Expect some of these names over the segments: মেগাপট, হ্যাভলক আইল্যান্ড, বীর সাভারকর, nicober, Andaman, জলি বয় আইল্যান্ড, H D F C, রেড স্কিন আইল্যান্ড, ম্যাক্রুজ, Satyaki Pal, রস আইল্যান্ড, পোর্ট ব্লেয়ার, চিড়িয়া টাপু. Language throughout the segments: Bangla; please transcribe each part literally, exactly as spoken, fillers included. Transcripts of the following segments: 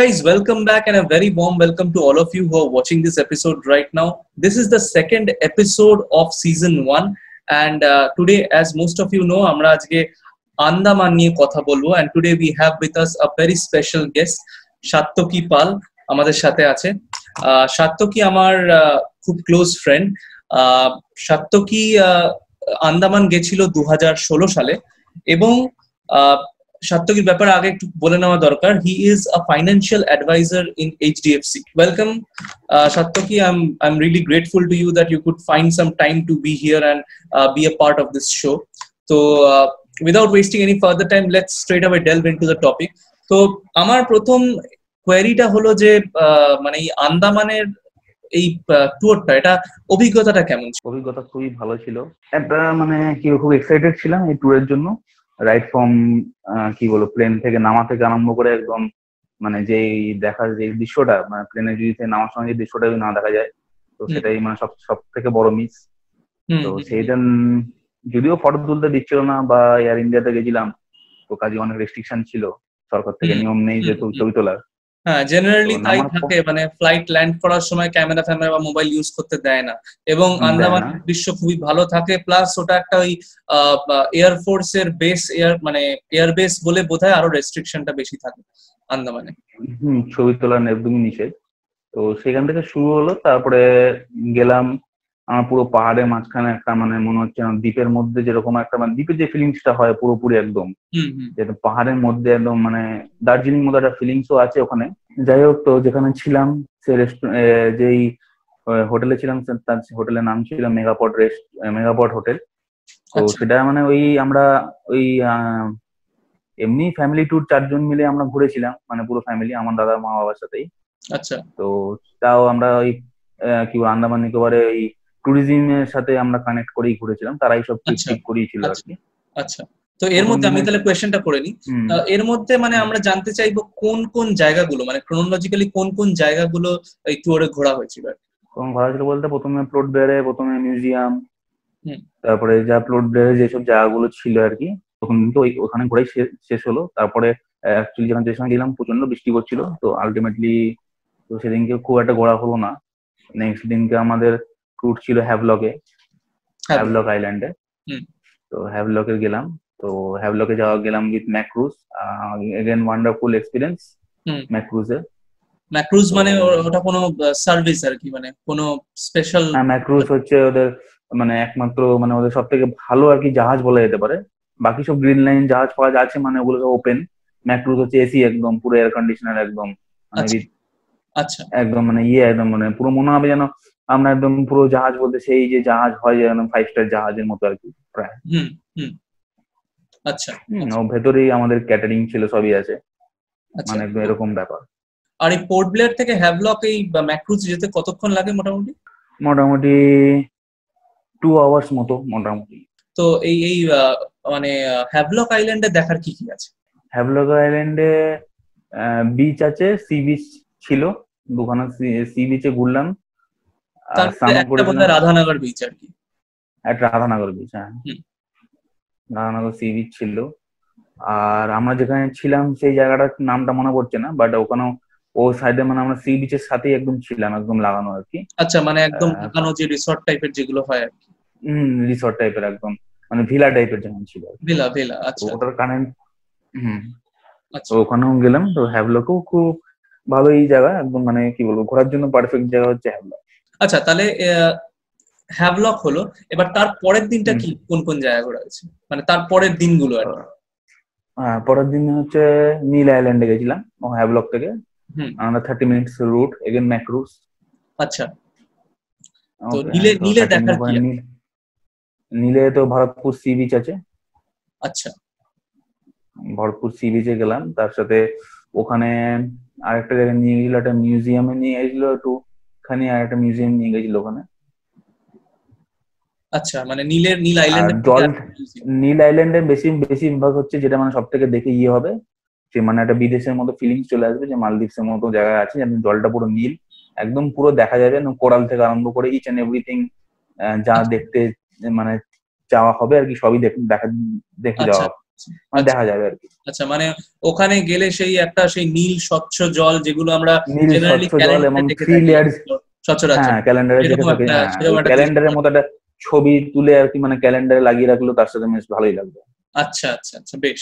Guys, welcome back and a very warm welcome to all of you who are watching this episode right now. This is the second episode of season one and uh, today, as most of you know, amra ajke Andaman niye kotha bolbo and today we have with us a very special guest, Satyaki Pal, amader sathe ache. Satyaki amar khub close friend. Uh, Satyaki uh, Andaman gechilo twenty sixteen sale ebong uh, Satyaki ব্যাপারে আগে একটু বলে নেওয়া দরকার he is a financial advisor in H D F C welcome uh, Satyaki i'm i'm really grateful to you that you could find some time to be here and uh, be a part of this show so uh, without wasting any further time let's straight away delve into the topic so আমার প্রথম কোয়েরিটা হলো যে মানে এই আন্দামানের এই ট্যুরটা এটা অভিজ্ঞতাটা কেমন ছিল অভিজ্ঞতা খুবই ভালো ছিল এটা মানে কি খুব এক্সাইটেড ছিলাম এই ট্যুরের জন্য রাইট ফ্রম কি বলবো প্লেন থেকে নামা থেকে আরম্ভ করে একদম মানে যেই দেখার যে দৃশ্যটা মানে প্লেনে যদি নামার সময় যে দৃশ্যটা না দেখা যায় তো সেটাই মানে সব সব থেকে বড় মিস তো সেই দিন যদিও ফটো তুলতে দিচ্ছিল না বা এয়ার ইন্ডিয়াতে গেছিলাম তো কাজে অনেক রেস্ট্রিকশন ছিল সরকার থেকে নিয়ম নেই যে ছবি তোলার হ্যাঁ জেনারেলি তাই থাকে মানে ফ্লাইট ল্যান্ড করার সময় ক্যামেরা ফ্যামেরা বা মোবাইল ইউজ করতে দেয় না এবং আন্দামানের দৃশ্য খুবই ভালো থাকে প্লাস ওটা একটা ওই এয়ারফোর্স এর বেস এয়ার মানে এয়ার বেস বলে বোধহয় আরো রেস্ট্রিকশনটা বেশি থাকে আন্দামানে হম ছবি তোলার একদমই নিষেধ তো সেখান থেকে শুরু হলো তারপরে গেলাম আমার পুরো পাহাড়ের মাঝখানে একটা মানে মনে হচ্ছে দ্বীপের মধ্যে যেরকম একটা মানে দ্বীপের যে ফিলিংসটা হয় পুরোপুরি একদম পাহাড়ের মধ্যে একদম মানে দার্জিলিং মতো একটা ফিলিংসও আছে ওখানে যাই হোক তো যেখানে ছিলাম সে যেই হোটেলে ছিলাম তার হোটেলের নাম ছিল মেগাপট রেস্ট মেগাপট হোটেল তো সেটা মানে ওই আমরা ওই এমনি ফ্যামিলি ট্যুর চারজন মিলে আমরা ঘুরেছিলাম মানে পুরো ফ্যামিলি আমার দাদা মা বাবার সাথেই আচ্ছা তো তাও আমরা ওই কি বল আন্দামান নিকোবরে ওই ট্যুরিজমের সাথে আমরা কানেক্ট করেই ঘুরেছিলাম তারাই সব ঠিক করিয়েছিল আর কি আচ্ছা তো এর মধ্যে আমি তাহলে কোয়েশ্চেনটা করে নি এর মধ্যে মানে আমরা জানতে চাইবো কোন কোন জায়গাগুলো মানে ক্রনোলজিক্যালি কোন কোন জায়গাগুলো এই ট্যুরে ঘোরা হয়েছিল কোন ঘোরা হয়েছিল বলতে প্রথমে পোর্ট ব্লেয়ারে প্রথমে মিউজিয়াম তারপরে যা পোর্ট ব্লেয়ারে যেসব জায়গাগুলো ছিল আর কি তখন তো ওখানে ঘোরাই শেষ হলো তারপরে অ্যাকচুয়ালি যখন যে সময় গেলাম প্রচন্ড বৃষ্টি হচ্ছিল তো আলটিমেটলি তো সেদিনকে খুব একটা ঘোরা হলো না নেক্সট দিনকে আমাদের রুট ছিল হ্যাভলকে হ্যাভলক আইল্যান্ডে তো হ্যাভলকে গেলাম তো হ্যাভলকে যাওয়া গেলাম with ম্যাক্রুজ again wonderful experience ম্যাক্রুজে ম্যাক্রুজ মানে ওটা কোনো সার্ভিস আর কি মানে কোনো স্পেশাল ম্যাক্রুজ হচ্ছে ওদের মানে একমাত্র মানে ওদের সবথেকে ভালো আর কি জাহাজ বলা যেতে পারে বাকি সব গ্রিন লাইন জাহাজ পাওয়া যাচ্ছে মানে ওগুলো সব ওপেন ম্যাক্রুজ হচ্ছে এসি একদম পুরো এয়ার কন্ডিশনার একদম আচ্ছা একদম মানে ইয়ে একদম মানে পুরো মনে হবে যেন আমরা একদম পুরো জাহাজ বলতে সেই যে জাহাজ হয় একদম ফাইভ স্টার জাহাজের মতো আর কি প্রায় আচ্ছা ভেতরেই আমাদের ক্যাটারিং ছিল সবই আছে মানে একদম এরকম ব্যাপার আর এই পোর্ট ব্লেয়ার থেকে হ্যাভলক এই ম্যাক্রুজ যেতে কতক্ষণ লাগে মোটামুটি মোটামুটি টু আওয়ার্স মতো মোটামুটি তো এই এই মানে হ্যাভলক আইল্যান্ডে দেখার কি কি আছে হ্যাভলক আইল্যান্ডে বিচ আছে সি বিচ ছিল দুখানা সি বিচে ঘুরলাম রাধানগর বিচ আর কি একটা রাধানগর বিচ হ্যাঁ রাধানগর সি বিচ ছিল আর আমরা যেখানে ছিলাম সেই জায়গাটার নামটা মনে পড়ছে না বাট ওখানে ও সাইডে মানে আমরা সি বিচের সাথে একদম ছিলাম একদম লাগানো আর কি আচ্ছা মানে একদম লাগানো যে রিসর্ট টাইপের যেগুলো হয় আর কি হম রিসর্ট টাইপের একদম মানে ভিলা টাইপের যেমন ছিল ভিলা ভিলা আচ্ছা ওটার কানেক্ট হম আচ্ছা ওখানেও গেলাম তো হ্যাভলকও খুব ভালোই জায়গা একদম মানে কি বলবো ঘোরার জন্য পারফেক্ট জায়গা হচ্ছে হ্যাভলক আচ্ছা তাহলে হ্যাভলক হলো এবার তার পরের দিনটা কি কোন কোন জায়গা ঘোরা হয়েছে মানে তার পরের দিনগুলো আর হ্যাঁ পরের দিন হচ্ছে নীল আইল্যান্ডে গেছিলাম হ্যাভলক থেকে আমরা thirty minutes route again ম্যাক্রুজ আচ্ছা তো নীলে নীলে দেখার কি নীলে তো ভারতপুর সি বিচ আছে আচ্ছা ভারতপুর সি বিচে গেলাম তার সাথে ওখানে আরেকটা জায়গায় নিয়ে গেছিল একটা মিউজিয়ামে নিয়ে গেছিল একটু খানি আর একটা মিউজিয়াম নিয়ে গেছিল ওখানে আচ্ছা মানে নীলের নীল আইল্যান্ডের নীল আইল্যান্ডের বেশি বেশি ভাগ হচ্ছে যেটা মানে সবথেকে দেখে ইয়ে হবে যে মানে একটা বিদেশের মতো ফিলিংস চলে আসবে যে মালদ্বীপের মতো জায়গা আছে যেমন জলটা পুরো নীল একদম পুরো দেখা যাবে না কোরাল থেকে আরম্ভ করে ইচ এন্ড এভরিথিং যা দেখতে মানে চাওয়া হবে আর কি সবই দেখা দেখে যাওয়া দেখা যাবে আর কি। আচ্ছা, মানে ওখানে গেলে সেই একটা সেই নীল স্বচ্ছ জল যেগুলো আমরা জেনারেলি ক্যালেন্ডারের মতো একটা ছবি তুলে আর কি, মানে ক্যালেন্ডারে লাগিয়ে রাখলো, তার সাথে বেশ ভালোই লাগবে। আচ্ছা আচ্ছা আচ্ছা বেশ।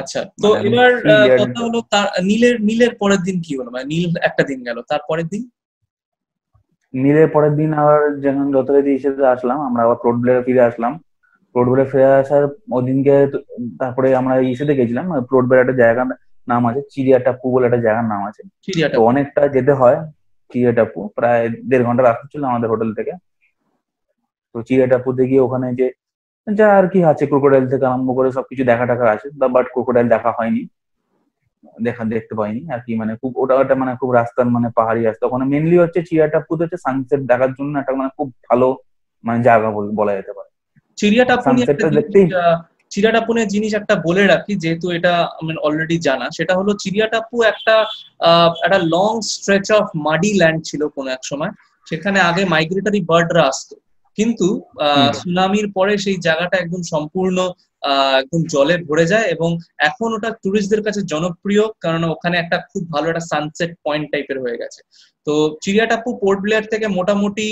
আচ্ছা, তো এবার কথা হলো তার নীলের নীলের পরের দিন কি হলো? মানে নীল একটা দিন গেল, তারপরের দিন নীলের পরের দিন আবার যখন যথারীতি হিসেবে আসলাম আমরা, আবার পোর্ট ব্লেয়ারে ফিরে আসলাম। পোর্ট ব্লেয়ারে ফিরে আসার ওই দিনকে তারপরে আমরা ইসেতে গেছিলাম। পোর্ট ব্লেয়ার একটা জায়গার নাম আছে চিড়িয়া টাপু বলে একটা জায়গার নাম আছে, অনেকটা যেতে হয়। চিড়িয়া টাপু প্রায় দেড় ঘন্টা রাস্তা ছিল আমাদের হোটেল থেকে। তো চিড়িয়া টাপুতে গিয়ে ওখানে যে যা আর কি আছে ক্রোকোডাইল থেকে আরম্ভ করে সবকিছু দেখা টাকা আছে, বাট ক্রোকোডাইল দেখা হয়নি, দেখা দেখতে পাইনি আর কি। মানে খুব ওটা একটা মানে খুব রাস্তার মানে পাহাড়ি রাস্তা। ওখানে মেনলি হচ্ছে চিড়িয়া টাপুতে হচ্ছে সানসেট দেখার জন্য একটা মানে খুব ভালো মানে জায়গা বলা যেতে পারে। চিড়িয়া টাপু দেখতেই চিড়িয়া টাপুনের জিনিস একটা বলে রাখি, যেহেতু এটা আমার অলরেডি জানা, সেটা হলো চিড়িয়া টাপু একটা একটা long stretch of muddy land ছিল কোনো এক সময়। সেখানে আগে মাইগ্রেটরি বার্ডরা আসতো, কিন্তু আহ সুনামির পরে সেই জায়গাটা একদম সম্পূর্ণ আহ একদম জলে ভরে যায় এবং এখন ওটা টুরিস্টদের কাছে জনপ্রিয়, কারণ ওখানে একটা খুব ভালো একটা সানসেট পয়েন্ট টাইপের হয়ে গেছে। তো চিড়িয়া টাপু পোর্ট ব্লেয়ার থেকে মোটামুটি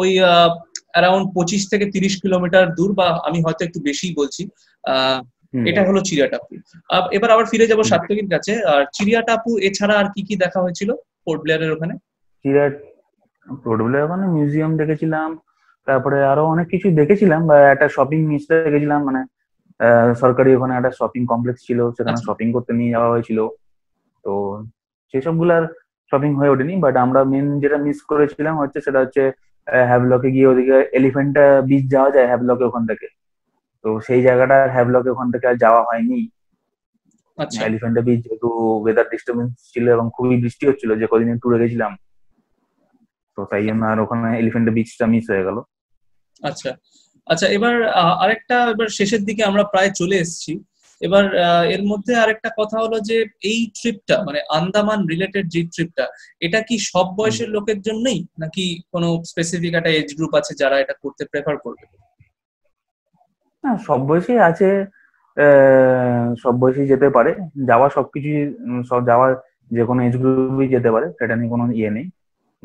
ওই আহ অ্যারাউন্ড পঁচিশ থেকে তিরিশ কিলোমিটার দূর, বা আমি হয়তো একটু বেশি বলছি। আহ এটা হলো চিড়িয়া টাপু। এবার আবার ফিরে যাবো সাত্যকির কাছে। আর চিড়িয়া টাপু এছাড়া আর কি কি দেখা হয়েছিল পোর্ট ব্লেয়ারের ওখানে? চিড়িয়া পোর্ট ব্লেয়ার ওখানে মিউজিয়াম দেখেছিলাম, তারপরে আরো অনেক কিছু দেখেছিলাম। বা একটা শপিং মিস্টে গেছিলাম, মানে সরকারি ওখানে একটা শপিং কমপ্লেক্স ছিল, সেখানে শপিং করতে নিয়ে যাওয়া হয়েছিল। তো সেসব গুলো আর শপিং হয়ে ওঠেনি। বাট আমরা মেন যেটা মিস করেছিলাম হচ্ছে সেটা হচ্ছে হ্যাভলকে গিয়ে, ওদিকে এলিফ্যান্ট বিচ যাওয়া যায় হ্যাভলকে ওখান থেকে, তো সেই জায়গাটা হ্যাভলকে ওখান থেকে আর যাওয়া হয়নি। এলিফ্যান্ট বিচ যেহেতু ওয়েদার ডিস্টার্বেন্স ছিল এবং খুবই বৃষ্টি হচ্ছিল যে কদিন ট্যুরে গেছিলাম, তো তাই জন্য আর ওখানে এলিফ্যান্ট বিচটা মিস হয়ে গেল। আচ্ছা আচ্ছা, এবার আরেকটা, এবার শেষের দিকে আমরা প্রায় চলে এসেছি। এবার এর মধ্যে আরেকটা কথা হলো যে এই ট্রিপটা মানে আন্দামান রিলেটেড যে ট্রিপটা, এটা কি সব বয়সের লোকের জন্যই নাকি কোনো স্পেসিফিক একটা এজ গ্রুপ আছে যারা এটা করতে প্রেফার করবে? না, সব বয়সী আছে, সব বয়সী যেতে পারে। যাওয়া সবকিছু সব যাওয়া যে কোনো এজ গ্রুপই যেতে পারে, সেটা নিয়ে কোনো ইয়ে নেই।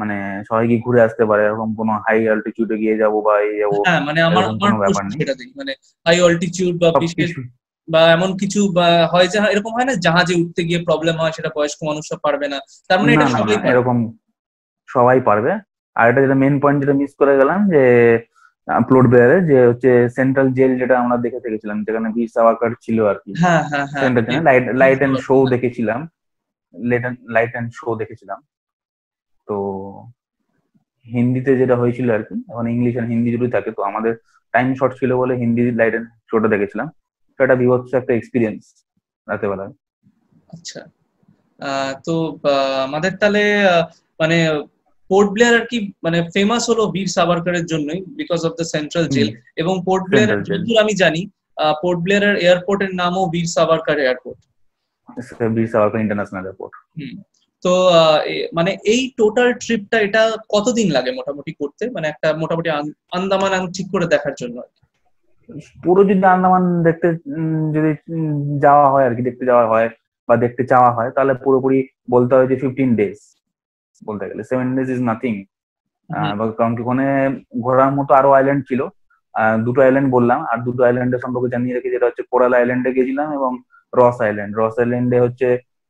মানে সবাই কি ঘুরে আসতে পারে, এরকম কোনো হাই অল্টিটিউডে গিয়ে যাবো বা এই যাবো, মানে আমার কোনো ব্যাপার নেই। মানে হাই অল্টিটিউড বা বিশেষ বা এমন কিছু বা হয় যে এরকম হয় না, জাহাজে উঠতে গিয়ে প্রবলেম হয়, সেটা বয়স্ক মানুষরা পারবে না, তার মানে এটা সবাই এরকম সবাই পারবে। আর এটা যেটা মেন পয়েন্ট যেটা মিস করে গেলাম যে পোর্ট ব্লেয়ারে, যে হচ্ছে সেন্ট্রাল জেল, যেটা আমরা দেখে থেকেছিলাম, যেখানে বীর সাভারকর ছিল আর কি। হ্যাঁ হ্যাঁ হ্যাঁ, লাইট লাইট এন্ড শো দেখেছিলাম, লাইট এন্ড শো দেখেছিলাম। তো হিন্দিতে যেটা হয়েছিল আর কি, এখন ইংলিশ আর হিন্দি দুটোই থাকে, তো আমাদের টাইম শর্ট ছিল বলে হিন্দি লাইট এন্ড শোটা দেখেছিলাম। সেটা বিভৎস একটা এক্সপিরিয়েন্স রাতে বেলা। আচ্ছা, তো আমাদের তাহলে মানে পোর্ট ব্লেয়ার আর কি মানে ফেমাস হলো বীর সাভারকরের জন্যই, because of the central jail. এবং পোর্ট ব্লেয়ার আমি জানি পোর্ট ব্লেয়ারের এয়ারপোর্টের নামও বীর সাভারকর এয়ারপোর্ট, বীর সাভারকর ইন্টারন্যাশনাল এয়ারপোর্ট। তো মানে এই টোটাল ট্রিপটা এটা কতদিন লাগে মোটামুটি করতে, মানে একটা মোটামুটি আন্দামান ঠিক করে দেখার জন্য? পুরো যদি আন্দামান দেখতে যদি যাওয়া হয় আর কি, দেখতে যাওয়া হয় বা দেখতে চাওয়া হয়, তাহলে পুরোপুরি বলতে হয় যে ফিফটিন ডেজ বলতে গেলে। সেভেন ডেজ ইজ নাথিং, কারণ ওখানে ঘোরার মতো আরো আইল্যান্ড ছিল। আহ দুটো আইল্যান্ড বললাম, আর দুটো আইল্যান্ডের সম্পর্কে জানিয়ে রেখে, যেটা হচ্ছে কোরাল আইল্যান্ডে গেছিলাম এবং রস আইল্যান্ড। রস আইল্যান্ডে হচ্ছে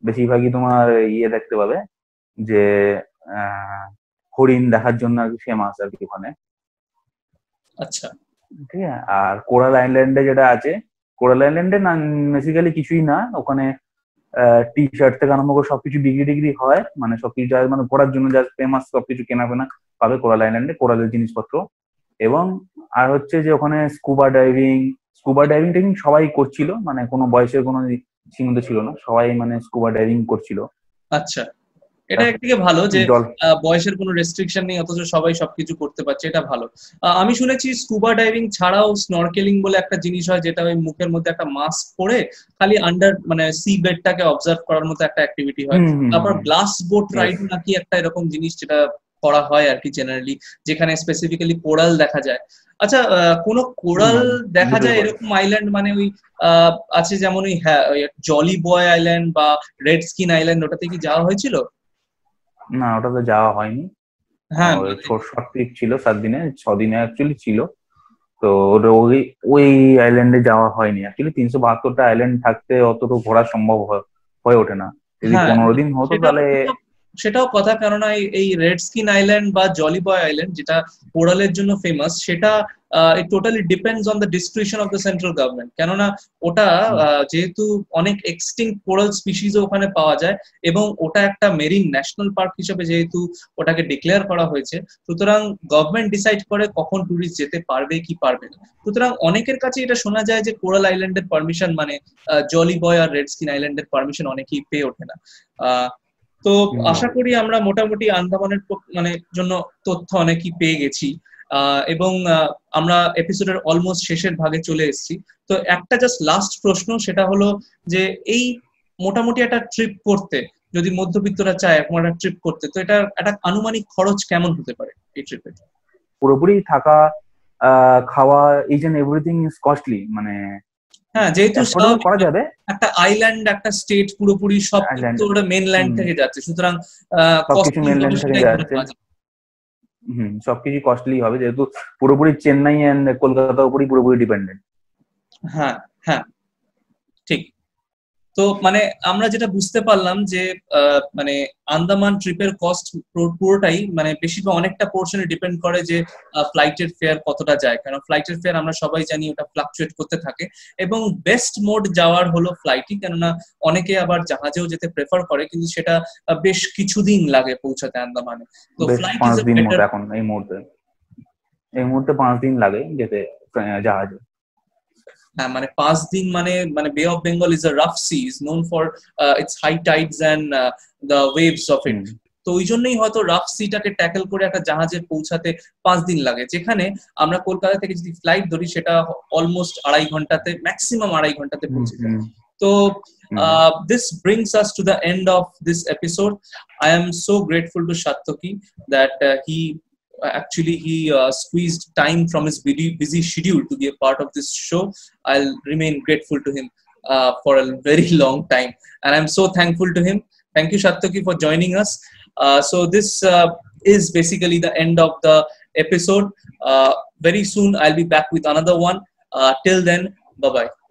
বেশিরভাগই তোমার ইয়ে দেখতে পাবে, যে হরিণ দেখার জন্য আর কি ফেমাস আর কি ওখানে। আচ্ছা, ঠিক আছে। আর কোরাল আইল্যান্ডে যেটা আছে, কোরাল আইল্যান্ডে না বেসিক্যালি কিছুই না, ওখানে টি শার্ট থেকে আরম্ভ করে সবকিছু বিক্রি টিক্রি হয়, মানে সবকিছু যা মানে ঘোরার জন্য যা ফেমাস সবকিছু কেনা ফেনা পাবে কোরাল আইল্যান্ডে, কোরালের জিনিসপত্র। এবং আর হচ্ছে যে ওখানে স্কুবা ডাইভিং, স্কুবা ডাইভিং টাইভিং সবাই করছিল, মানে কোনো বয়সের কোনো সীমিত ছিল না, সবাই মানে স্কুবা ডাইভিং করছিল। আচ্ছা, এটা একদিকে ভালো যে বয়সের কোনো রেস্ট্রিকশন নেই, অথচ সবাই সবকিছু করতে পারছে, এটা ভালো। আমি শুনেছি স্কুবা ডাইভিং ছাড়াও স্নরকেলিং বলে একটা জিনিস হয়, যেটা ওই মুখের মধ্যে একটা মাস্ক পরে খালি আন্ডার মানে সি বেডটাকে অবজার্ভ করার মতো একটা অ্যাক্টিভিটি হয়। তারপর গ্লাস বোট রাইড নাকি একটা এরকম জিনিস যেটা করা হয় আর কি জেনারেলি, যেখানে স্পেসিফিক্যালি কোরাল দেখা যায়। আচ্ছা কোন কোরাল দেখা যায় এরকম আইল্যান্ড মানে ওই আছে যেমন ওই জলি বয় আইল্যান্ড বা রেড স্কিন আইল্যান্ড ওটাতে কি যাওয়া হয়েছিল? না ওটাতে যাওয়া হয়নি। হ্যাঁ শর্ট ট্রিপ ছিল সাত দিনে ছয় দিনে অ্যাকচুয়ালি ছিল, তো ওই ওই আইল্যান্ডে যাওয়া হয়নি। অ্যাকচুয়ালি তিনশো বাহাত্তরটা আইল্যান্ড থাকতে অতটা ঘোরা সম্ভব হয়ে ওঠে না, যদি পনেরো দিন হতো তাহলে সেটাও কথা। কারণ এই রেড স্কিন আইল্যান্ড বা জলি বয় আইল্যান্ড যেটা কোরালের জন্য ফেমাস সেটা it totally depends on the distribution of the central government, কেননা ওটা যেহেতু অনেক এক্সটিংক্ট কোরাল স্পিসিসও ওখানে পাওয়া যায় এবং ওটা একটা মেরিন ন্যাশনাল পার্ক হিসেবে যেহেতু ওটাকে ডিক্লেয়ার করা হয়েছে, সুতরাং গভর্নমেন্ট ডিসাইড করে কখন টুরিস্ট যেতে পারবে কি পারবে না। সুতরাং অনেকের কাছে এটা শোনা যায় যে কোরাল আইল্যান্ডের পারমিশন মানে জলি বয় আর রেড স্কিন আইল্যান্ডের পারমিশন অনেকেই পেয়ে ওঠে না। আহ তো আশা করি আমরা মোটামুটি আন্দামানের মানে জন্য তথ্য অনেকই পেয়ে গেছি এবং আমরা এপিসোডের অলমোস্ট শেষের ভাগে চলে এসেছি। তো একটা জাস্ট লাস্ট প্রশ্ন, সেটা হলো যে এই মোটামুটি একটা ট্রিপ করতে যদি মধ্যবিত্তরা চায় এখন একটা ট্রিপ করতে, তো এটা একটা আনুমানিক খরচ কেমন হতে পারে এই ট্রিপে? পুরোপুরি থাকা খাওয়া is and everything is costly, মানে হ্যাঁ যেহেতু করা যাবে একটা আইল্যান্ড একটা স্টেট পুরোপুরি সব কিন্তু ওটা মেইনল্যান্ড থেকে যাচ্ছে, সুতরাং কস্ট মেইনল্যান্ড থেকে যাচ্ছে। হুম সবকিছু কস্টলি হবে যেহেতু পুরোপুরি চেন্নাই এন্ড কলকাতার উপরই পুরোপুরি ডিপেন্ডেন্ট। হ্যাঁ হ্যাঁ ঠিক। তো মানে আমরা যেটা বুঝতে পারলাম যে মানে আন্দামান ট্রিপের কস্ট পুরোটাই মানে বেশিরভাগ অনেকটা পোর্শনে ডিপেন্ড করে যে ফ্লাইটের ফেয়ার কতটা যায়, কারণ ফ্লাইটের ফেয়ার আমরা সবাই জানি ওটা ফ্লাকচুয়েট করতে থাকে এবং বেস্ট মোড যাওয়ার হলো ফ্লাইটই, কেননা অনেকে আবার জাহাজেও যেতে প্রেফার করে কিন্তু সেটা বেশ কিছুদিন লাগে পৌঁছাতে আন্দামানে। তো ফ্লাইট এখন এই মুহূর্তে এই মুহূর্তে পাঁচ দিন লাগে যেতে জাহাজে। হ্যাঁ মানে পাঁচ দিন মানে মানে বে of Bengal is a rough sea, is known for its high tides and the waves of it. তো ওই জন্যই হয়তো রাফ সিটাকে ট্যাকেল করে একটা জাহাজে পৌঁছাতে পাঁচ দিন লাগে, যেখানে আমরা কলকাতা থেকে যদি ফ্লাইট ধরি সেটা অলমোস্ট আড়াই ঘন্টাতে ম্যাক্সিমাম আড়াই ঘন্টাতে পৌঁছে যায়। তো Uh, this brings us to the end of this episode. I am so grateful to Satyaki that uh, he actually he uh, squeezed time from his busy, busy schedule to be a part of this show. I'll remain grateful to him uh, for a very long time and I'm so thankful to him. Thank you Satyaki for joining us. Uh, so this uh, is basically the end of the episode. Uh, very soon I'll be back with another one. Uh, till then bye bye.